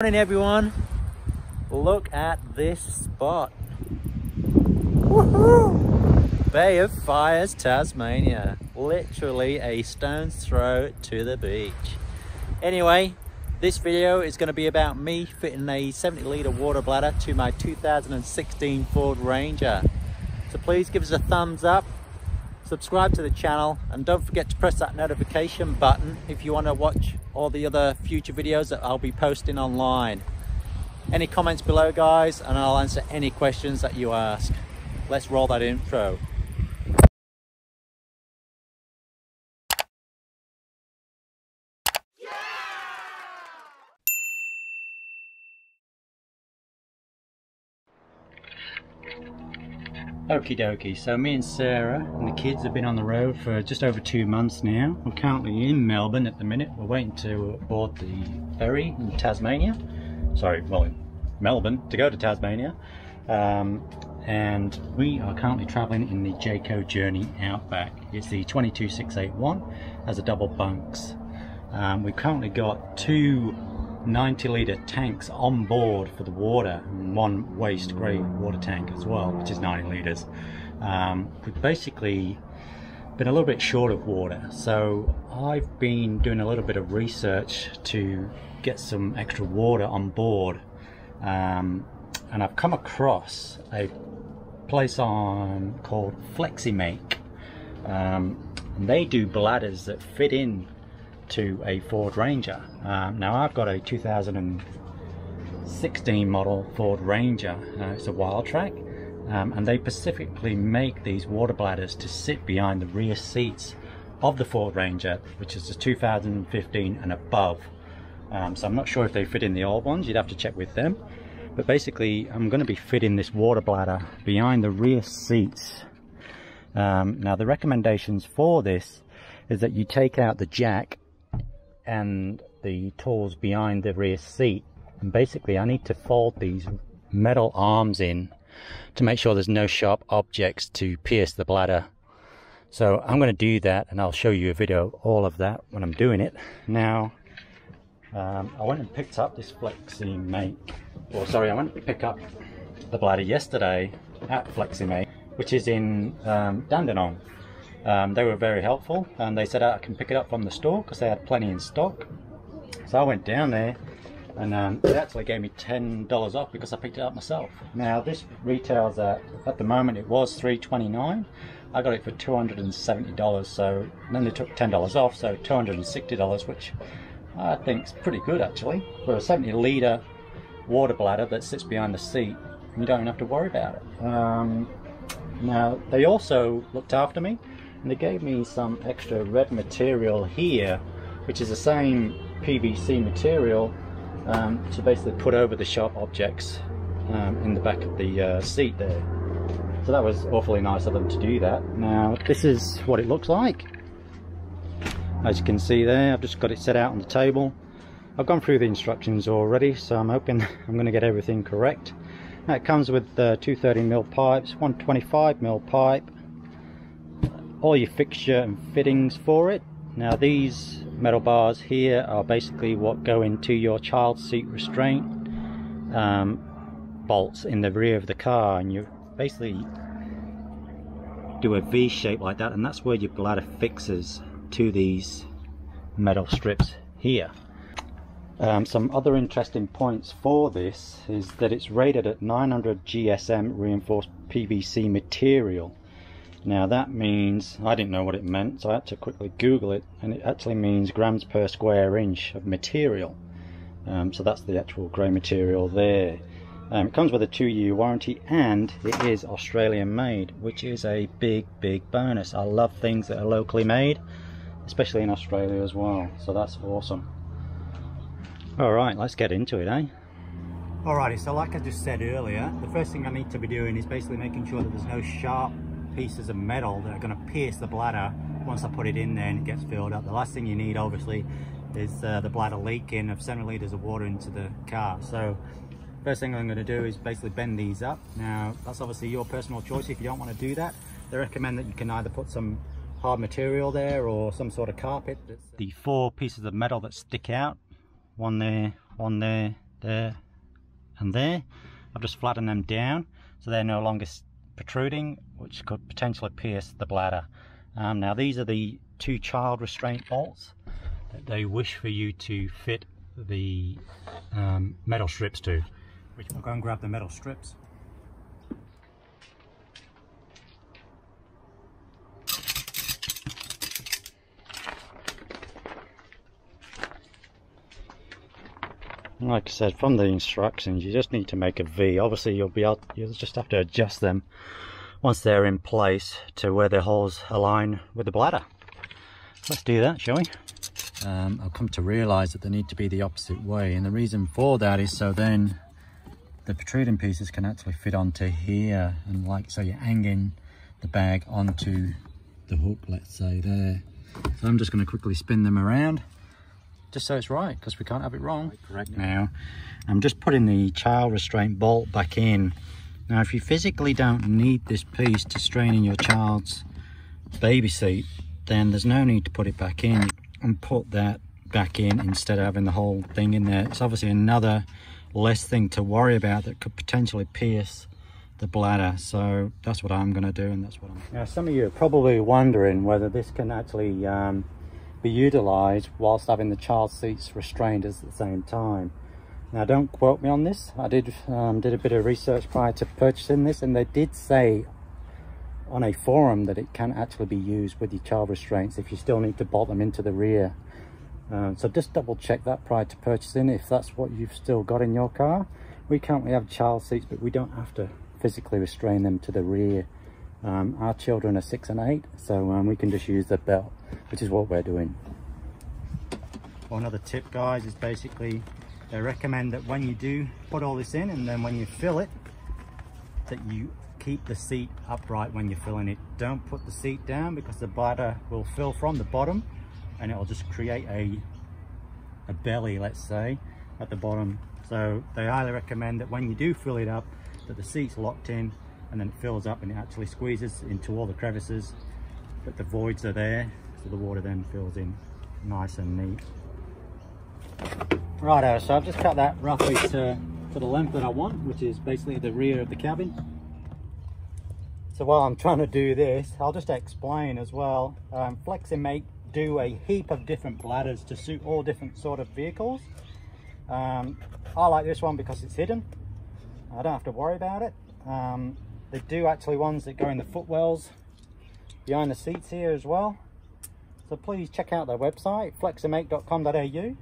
Morning everyone, look at this spot. Woohoo! Bay of Fires, Tasmania. Literally a stone's throw to the beach. Anyway, this video is going to be about me fitting a 70-litre water bladder to my 2016 Ford Ranger. So please give us a thumbs up, subscribe to the channel, and don't forget to press that notification button if you want to watch all the other future videos that I'll be posting online. Any comments below, guys, and I'll answer any questions that you ask. Let's roll that intro. Okie dokie, so me and Sarah and the kids have been on the road for just over 2 months now. We're currently in Melbourne at the minute. We're waiting to board the ferry in Tasmania. Sorry, well, in Melbourne to go to Tasmania. And we are currently travelling in the Jayco Journey Outback. It's the 22681 as a double bunks. We've currently got two 90-litre tanks on board for the water and one waste grey water tank as well, which is 90 litres. We've basically been a little bit short of water, so I've been doing a little bit of research to get some extra water on board, and I've come across a place on called Fleximake. And they do bladders that fit in to a Ford Ranger. Now I've got a 2016 model Ford Ranger. It's a Wildtrak, and they specifically make these water bladders to sit behind the rear seats of the Ford Ranger, which is the 2015 and above. So I'm not sure if they fit in the old ones. You'd have to check with them. But basically I'm going to be fitting this water bladder behind the rear seats. Now the recommendations for this is that you take out the jack and the tools behind the rear seat, and basically I need to fold these metal arms in to make sure there's no sharp objects to pierce the bladder. So I'm going to do that, and I'll show you a video of all of that when I'm doing it. Now I went and picked up this Fleximake, or sorry, I went to pick up the bladder yesterday at Fleximake, which is in Dandenong. They were very helpful, and they said I can pick it up from the store because they had plenty in stock. So I went down there, and they actually gave me $10 off because I picked it up myself. Now this retails at the moment it was $3.29. I got it for $270, so then they took $10 off, so $260, which I think is pretty good actually for a 70-litre water bladder that sits behind the seat. You don't have to worry about it. Now they also looked after me, and they gave me some extra red material here, which is the same PVC material to basically put over the sharp objects in the back of the seat there. So that was awfully nice of them to do that. Now this is what it looks like. As you can see there, I've just got it set out on the table. I've gone through the instructions already, so I'm hoping I'm going to get everything correct. Now it comes with 230mm pipes, 125mm pipe, all your fixture and fittings for it. Now these metal bars here are basically what go into your child seat restraint bolts in the rear of the car, and you basically do a V shape like that, and that's where your bladder fixes to these metal strips here. Some other interesting points for this is that it's rated at 900 GSM reinforced PVC material. Now that means, I didn't know what it meant, so I had to quickly Google it, and it actually means grams per square inch of material. So that's the actual grey material there. It comes with a 2-year warranty, and it is Australian made, which is a big, big bonus. I love things that are locally made, especially in Australia as well, so that's awesome. Alright, let's get into it, eh? Alrighty, so like I just said earlier, the first thing I need to be doing is basically making sure that there's no sharp pieces of metal that are going to pierce the bladder once I put it in there and it gets filled up. The last thing you need obviously is the bladder leaking of 70 litres of water into the car. So first thing I'm going to do is basically bend these up. Now that's obviously your personal choice if you don't want to do that. They recommend that you can either put some hard material there or some sort of carpet. The 4 pieces of metal that stick out, one there, there and there. I've just flattened them down so they're no longer protruding, which could potentially pierce the bladder. Now these are the two child restraint bolts that they wish for you to fit the metal strips to, which we'll go and grab the metal strips. Like I said, from the instructions, you just need to make a V. Obviously, you'll just have to adjust them once they're in place to where the holes align with the bladder. Let's do that, shall we? I've come to realise that they need to be the opposite way, and the reason for that is so then the protruding pieces can actually fit onto here, and like so, you're hanging the bag onto the hook, let's say there. So I'm just going to quickly spin them around, just so it's right, because we can't have it wrong. Correct. Now, I'm just putting the child restraint bolt back in. Now, if you physically don't need this piece to strain in your child's baby seat, then there's no need to put it back in, and put that back in instead of having the whole thing in there. It's obviously another less thing to worry about that could potentially pierce the bladder. So that's what I'm going to do, and that's what I'm doing. Now, some of you are probably wondering whether this can actually be utilized whilst having the child seats restrained at the same time. Now, don't quote me on this. I did a bit of research prior to purchasing this, and they did say on a forum that it can actually be used with your child restraints if you still need to bolt them into the rear. So just double check that prior to purchasing if that's what you've still got in your car. We currently have child seats, but we don't have to physically restrain them to the rear. Our children are 6 and 8, so we can just use the belt, which is what we're doing. Well, another tip, guys, is basically they recommend that when you do put all this in, and then when you fill it, that you keep the seat upright when you're filling it. Don't put the seat down, because the bladder will fill from the bottom and it'll just create a belly, let's say, at the bottom. So they highly recommend that when you do fill it up, that the seat's locked in, and then it fills up and it actually squeezes into all the crevices, but the voids are there, so the water then fills in nice and neat. Righto, so I've just cut that roughly to the length that I want, which is basically the rear of the cabin. So while I'm trying to do this, I'll just explain as well. Fleximake do a heap of different bladders to suit all different sort of vehicles. I like this one because it's hidden. I don't have to worry about it. They do actually ones that go in the footwells behind the seats here as well. So please check out their website, fleximake.com.au.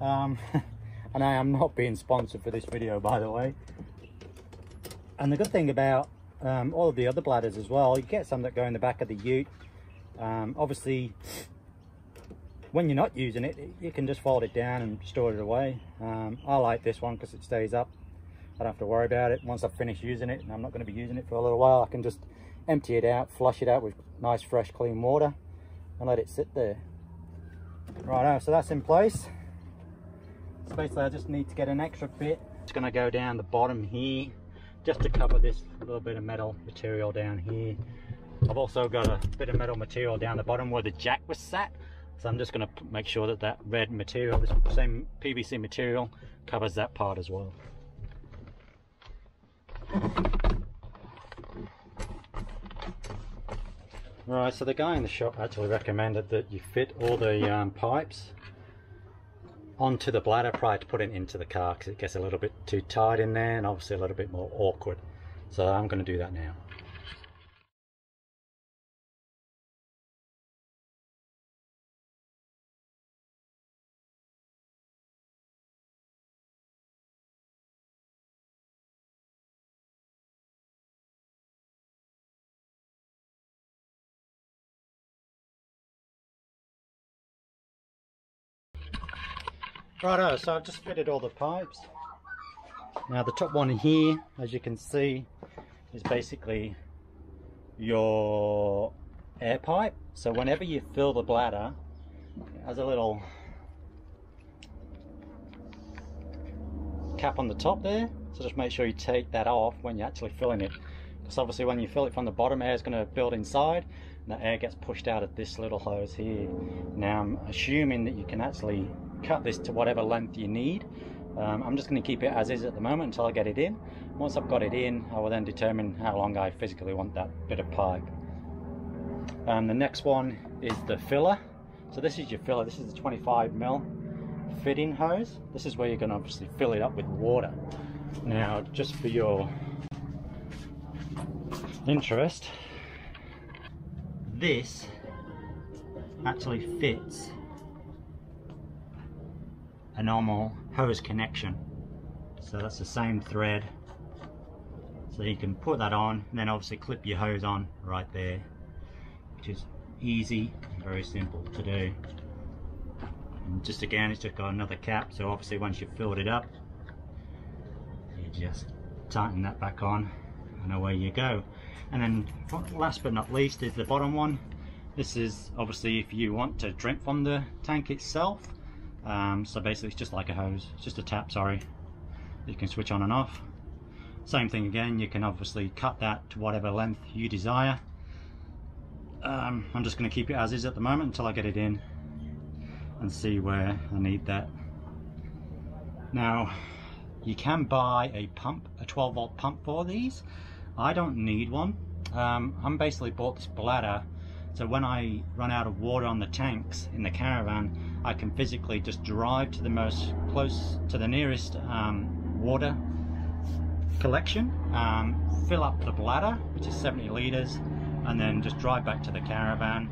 And I am not being sponsored for this video, by the way. And the good thing about all of the other bladders as well, you get some that go in the back of the ute. Obviously, when you're not using it, you can just fold it down and store it away. I like this one because it stays up. I don't have to worry about it. Once I've finished using it, and I'm not going to be using it for a little while, I can just empty it out, flush it out with nice fresh clean water, and let it sit there. Right, so that's in place. So basically I just need to get an extra bit. It's going to go down the bottom here, just to cover this little bit of metal material down here. I've also got a bit of metal material down the bottom where the jack was sat, so I'm just going to make sure that that red material, this same PVC material, covers that part as well. Right, so the guy in the shop actually recommended that you fit all the pipes onto the bladder prior to putting it into the car, because it gets a little bit too tight in there and obviously a little bit more awkward. So I'm going to do that now. Righto, so I've just fitted all the pipes. Now the top one here, as you can see, is basically your air pipe. So whenever you fill the bladder, it has a little cap on the top there. So just make sure you take that off when you're actually filling it. Because obviously when you fill it from the bottom, air is going to build inside, and the air gets pushed out of this little hose here. Now I'm assuming that you can actually cut this to whatever length you need, I'm just going to keep it as is at the moment until I get it in. Once I've got it in, I will then determine how long I physically want that bit of pipe. The next one is the filler. So this is your filler. This is the 25mm fitting hose. This is where you're going to obviously fill it up with water. Now, just for your interest, this actually fits a normal hose connection, so that's the same thread, so you can put that on and then obviously clip your hose on right there, which is easy and very simple to do. And just again, it's just got another cap, so obviously once you've filled it up, you just tighten that back on and away you go. And then last but not least is the bottom one. This is obviously if you want to drink from the tank itself. So basically it's just like a hose, it's just a tap, sorry, you can switch on and off. Same thing again, you can obviously cut that to whatever length you desire. I'm just going to keep it as is at the moment until I get it in and see where I need that. Now, you can buy a pump, a 12-volt pump for these. I don't need one. I'm basically bought this bladder, so when I run out of water on the tanks in the caravan, I can physically just drive to the nearest water collection, fill up the bladder, which is 70 litres, and then just drive back to the caravan,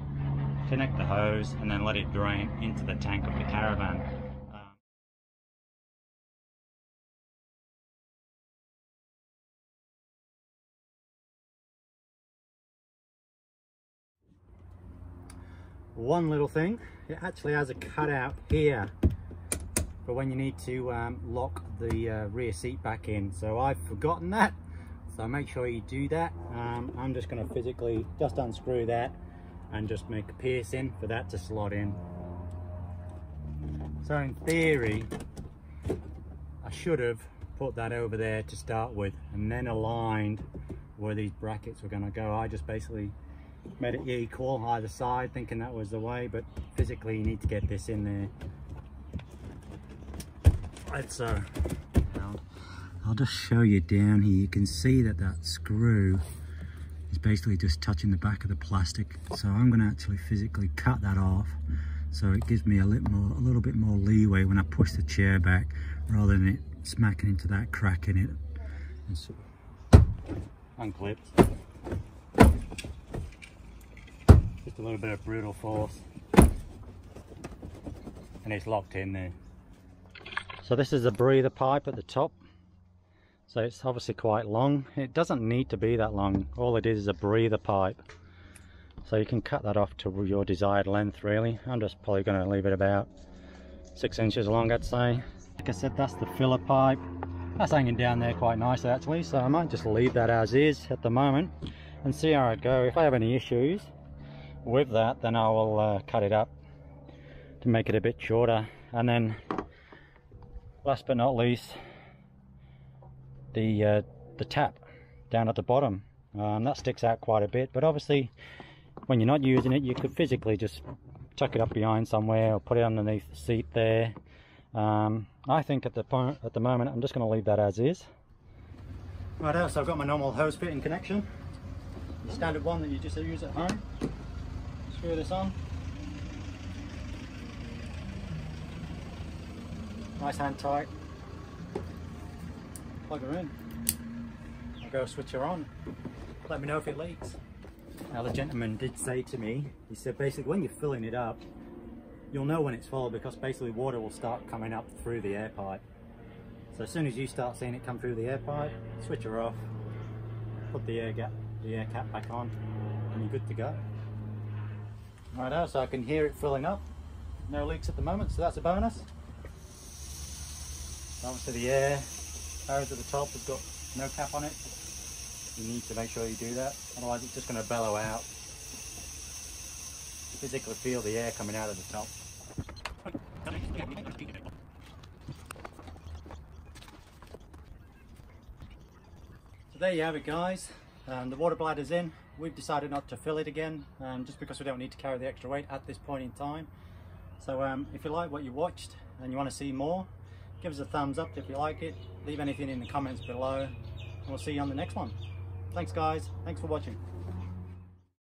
connect the hose and then let it drain into the tank of the caravan. One little thing, it actually has a cutout here for when you need to lock the rear seat back in. So I've forgotten that, so make sure you do that. I'm just going to physically just unscrew that and just make a piercing for that to slot in. So in theory, I should have put that over there to start with and then aligned where these brackets were going to go. I just basically made it equal either side, thinking that was the way, but physically you need to get this in there. Right, so I'll just show you down here. You can see that that screw is basically just touching the back of the plastic. So I'm going to actually physically cut that off, so it gives me a little bit more leeway when I push the chair back, rather than it smacking into that crack in it. And so, unclipped. Just a little bit of brutal force and it's locked in there. So this is a breather pipe at the top, so it's obviously quite long. It doesn't need to be that long, all it is a breather pipe, so you can cut that off to your desired length really. I'm just probably going to leave it about 6 inches long, I'd say. Like I said, that's the filler pipe. That's hanging down there quite nice actually, so I might just leave that as is at the moment and see how it goes. If I have any issues with that, then I will cut it up to make it a bit shorter. And then last but not least, the tap down at the bottom, that sticks out quite a bit, but obviously when you're not using it you could physically just tuck it up behind somewhere or put it underneath the seat there. I think at the moment I'm just going to leave that as is. Righto, so I've got my normal hose fitting connection, the standard one that you just use at home. Screw this on. Nice hand tight. Plug her in. I'll go switch her on. Let me know if it leaks. Now the gentleman did say to me, he said basically when you're filling it up, you'll know when it's full because basically water will start coming up through the air pipe. So as soon as you start seeing it come through the air pipe, switch her off, put the air cap back on, and you're good to go. Righto, so I can hear it filling up. No leaks at the moment, so that's a bonus. Obviously the air hose at the top has got no cap on it. You need to make sure you do that, otherwise it's just going to bellow out. You physically feel the air coming out of the top. So there you have it guys, the water bladder's in. We've decided not to fill it again, just because we don't need to carry the extra weight at this point in time. So if you like what you watched and you want to see more, Give us a thumbs up if you like it. Leave anything in the comments below. And we'll see you on the next one. Thanks guys. Thanks for watching.